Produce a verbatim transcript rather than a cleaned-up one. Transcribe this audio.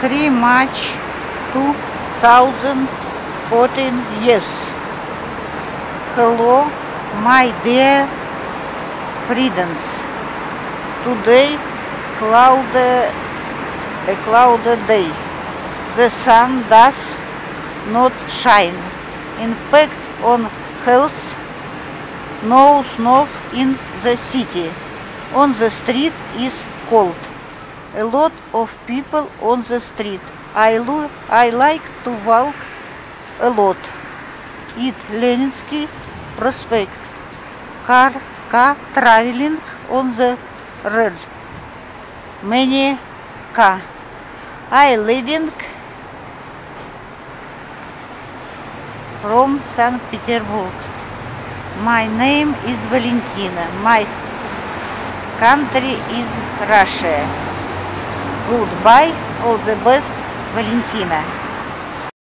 three March two thousand fourteen years. Hello, my dear friends. Today, cloud, a cloudy day. The sun does not shine. Impact on health. No snow in the city. On the street is cold. A lot of people on the street. I, lo I like to walk a lot. It Leninsky Prospekt. Car, car traveling on the road. Many car. I leading from Saint Petersburg. My name is Valentina. My country is Russia. Goodbye, all the best, Valentina.